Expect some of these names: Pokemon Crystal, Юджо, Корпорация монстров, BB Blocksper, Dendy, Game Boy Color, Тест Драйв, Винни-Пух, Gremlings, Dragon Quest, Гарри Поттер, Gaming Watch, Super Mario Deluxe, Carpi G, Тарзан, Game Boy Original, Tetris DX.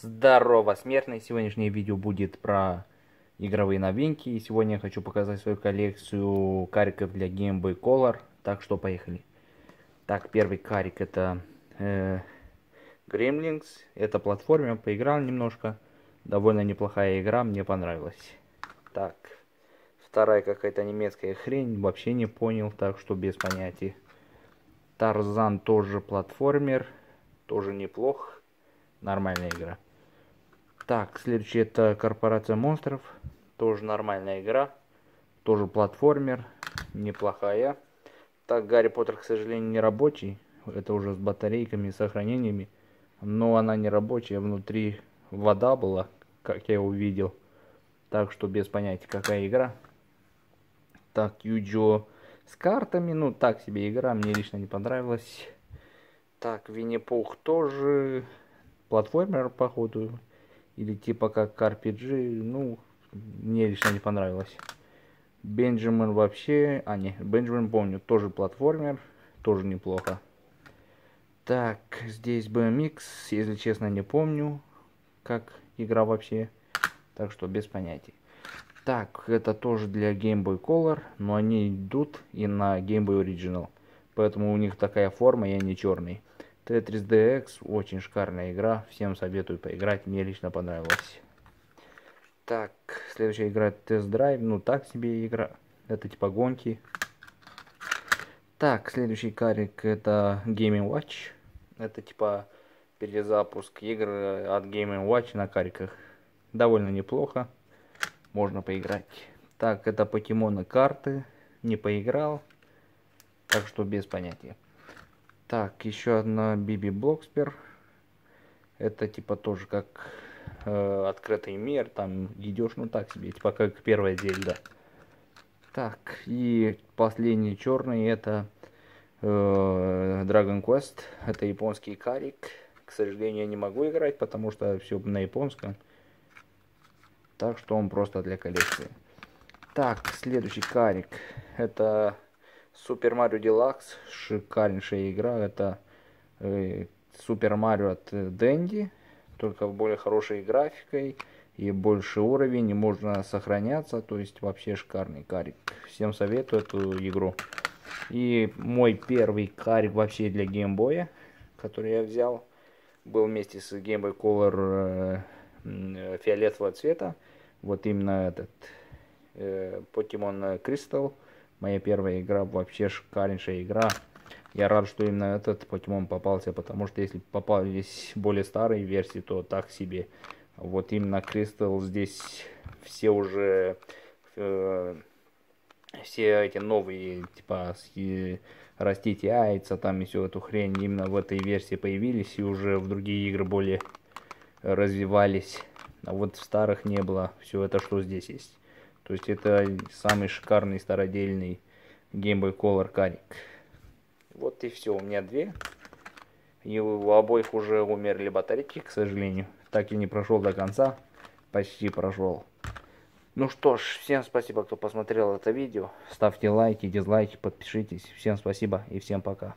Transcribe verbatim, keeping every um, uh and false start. Здорово, смертные! Сегодняшнее видео будет про игровые новинки. И сегодня я хочу показать свою коллекцию кариков для Game Boy Color. Так что поехали. Так, первый карик это э, Gremlings. Это платформер, поиграл немножко. Довольно неплохая игра, мне понравилась. Так, вторая какая-то немецкая хрень, вообще не понял, так что без понятий. Тарзан тоже платформер, тоже неплох, нормальная игра. Так, следующая это Корпорация монстров, тоже нормальная игра, тоже платформер, неплохая. Так, Гарри Поттер, к сожалению, не рабочий, это уже с батарейками, сохранениями, но она не рабочая, внутри вода была, как я увидел, так что без понятия, какая игра. Так, Юджо с картами, ну так себе игра, мне лично не понравилась. Так, Винни-Пух тоже платформер, походу, или типа как Carpi G, ну, мне лично не понравилось. Бенджамин вообще, а не, Бенджамин помню, тоже платформер, тоже неплохо. Так, здесь би эм икс, если честно, не помню, как игра вообще, так что без понятий. Так, это тоже для Game Boy Color, но они идут и на Game Boy Original, поэтому у них такая форма, и они черные. Tetris ди экс, очень шикарная игра, всем советую поиграть, мне лично понравилось. Так, следующая игра Тест Драйв, ну так себе игра, это типа гонки. Так, следующий карик это Gaming Watch, это типа перезапуск игр от Gaming Watch на кариках. Довольно неплохо, можно поиграть. Так, это покемоны карты, не поиграл, так что без понятия. Так, еще одна би би Blocksper, это типа тоже как э, открытый мир, там идешь, ну так себе, типа как первая Зельда. Так, и последний черный это э, Dragon Quest, это японский карик. К сожалению, я не могу играть, потому что все на японском. Так что он просто для коллекции. Так, следующий карик. Это Super Mario Deluxe. Шикарнейшая игра. Это э, Super Mario от Dendy. Только в более хорошей графикой. И больше уровень. И можно сохраняться. То есть вообще шикарный карик. Всем советую эту игру. И мой первый карик вообще для геймбоя, который я взял, был вместе с Game Boy Color э, фиолетового цвета. Вот именно этот э, Pokemon Crystal. Моя первая игра, вообще шикарнейшая игра. Я рад, что именно этот Pokemon попался, потому что если попались более старые версии, то так себе. Вот именно Crystal, здесь все уже э, все эти новые типа с, растить яйца там и всю эту хрень именно в этой версии появились, и уже в другие игры более развивались, а вот в старых не было все это, что здесь есть. То есть это самый шикарный стародельный Game Boy Color карик. Вот и все, у меня две, и у обоих уже умерли батарейки, к сожалению, так и не прошел до конца, почти прошел. Ну что ж, всем спасибо, кто посмотрел это видео. Ставьте лайки, дизлайки, подпишитесь. Всем спасибо и всем пока.